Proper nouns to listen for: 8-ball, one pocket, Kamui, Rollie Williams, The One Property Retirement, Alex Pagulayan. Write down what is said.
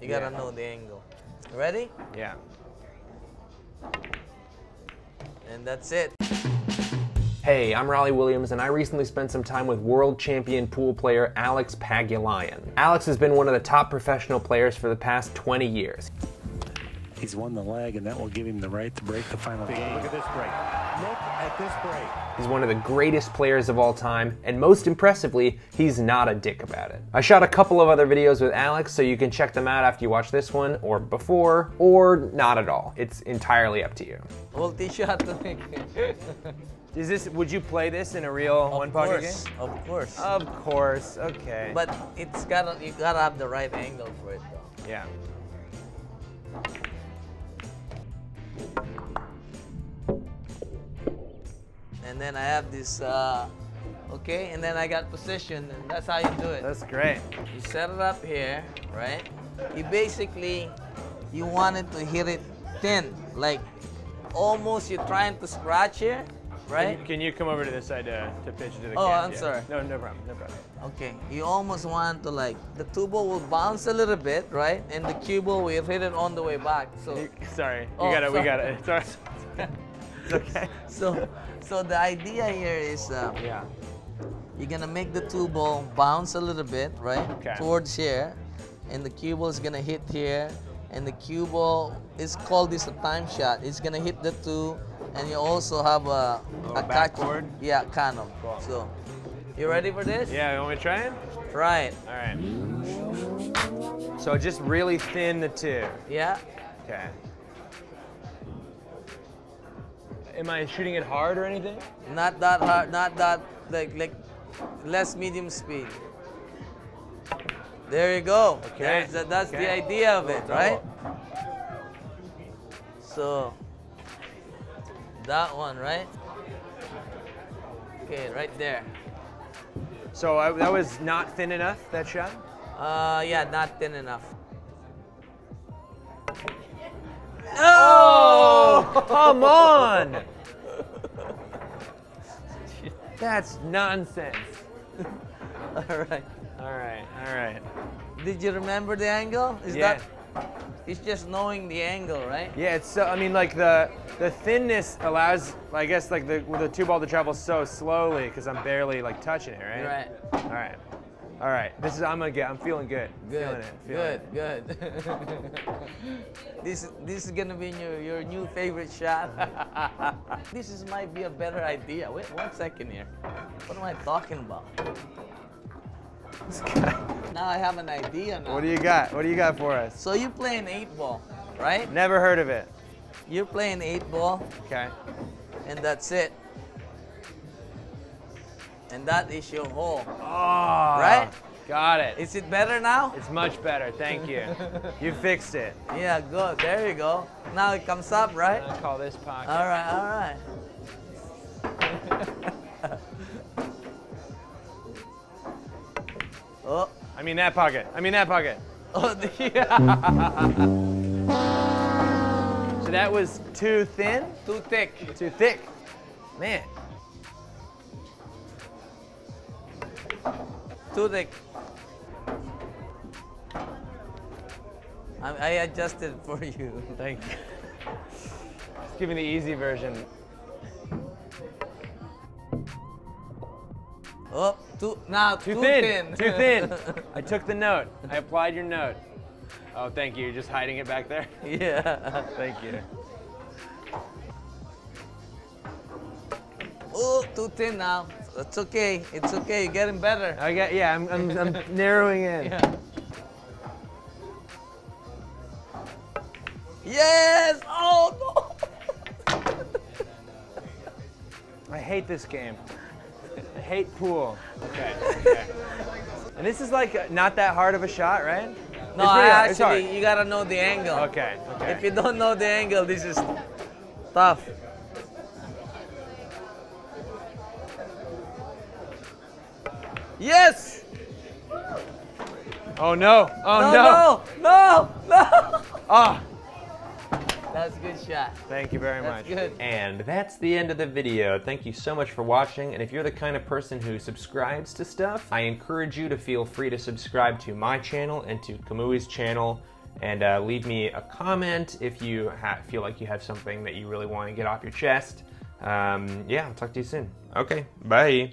You gotta know the angle. Ready? Yeah. And that's it. Hey, I'm Rollie Williams, and I recently spent some time with world champion pool player Alex Pagulayan. Alex has been one of the top professional players for the past 20 years. He's won the leg, and that will give him the right to break the final game. Look at this break. Look at this break. He's one of the greatest players of all time, and most impressively, he's not a dick about it. I shot a couple of other videos with Alex, so you can check them out after you watch this one, or before, or not at all. It's entirely up to you. We'll teach you how to make it. Is this? Would you play this in a real one-pocket game? Of course. Of course. Okay. But it's gotta you gotta have the right angle for it, though. Yeah. And then I have this. Okay. And then I got position, and that's how you do it. That's great. You set it up here, right? You basically you wanted to hit it thin, like almost you're trying to scratch here. Right? Can you come over to this side to pitch to the camera? Oh, I'm sorry. No, no problem, no problem. Okay, you almost want to like, the two ball will bounce a little bit, right? And the cue ball will hit it on the way back, so. Sorry, we got it. It's okay. So the idea here is, you're gonna make the two ball bounce a little bit, right? Okay. Towards here, and the cue ball is gonna hit here, and the cue ball is called this a time shot. It's gonna hit the two, and you also have a backward. Yeah, kind of. Cool. So, you ready for this? Yeah, you want me to try it? Try it. All right. So just really thin the two. Yeah. Okay. Am I shooting it hard or anything? Not that hard. Not that like less medium speed. There you go. Okay. That's the idea of it, right? So. That one, right? Okay, right there. So that was not thin enough, that shot? Yeah, not thin enough. Oh, oh come on! That's nonsense. All right. Did you remember the angle? It's just knowing the angle, right? Yeah, it's so, I mean, like the thinness allows, I guess, like the two ball to travel so slowly because I'm barely like touching it, right? Right. All right. This is I'm feeling good. Feeling good. This is gonna be your new favorite shot. This is might be a better idea. Wait one second here. What am I talking about? This guy. Now I have an idea now. What do you got? What do you got for us? So you play an 8-ball, right? Never heard of it. You're playing 8-ball. Okay. And that's it. And that is your hole. Oh, right? Got it. Is it better now? It's much better. Thank you. You fixed it. Yeah, good. There you go. Now it comes up, right? I call this pocket. All right. Oh. I mean that pocket. Oh, yeah. So that was too thin? Too thick. Too thick. Man. Too thick. I adjusted for you. Thank you. Just give me the easy version. Oh, too thin. I took the note. I applied your note. Oh, thank you. You're just hiding it back there? Yeah. Thank you. Oh, too thin now. It's okay. It's okay. You're getting better. I'm narrowing in. Yeah. Yes! Oh, no! I hate this game. I hate pool. Okay. And this is like not that hard of a shot, right? No, actually, you gotta know the angle. Okay. If you don't know the angle, this is tough. Yes! Oh no! No! Ah! That's a good shot. Thank you very much. That's good. And that's the end of the video. Thank you so much for watching, and if you're the kind of person who subscribes to stuff, I encourage you to feel free to subscribe to my channel and to Kamui's channel and leave me a comment if you feel like you have something that you really want to get off your chest. Yeah, I'll talk to you soon. Okay, bye.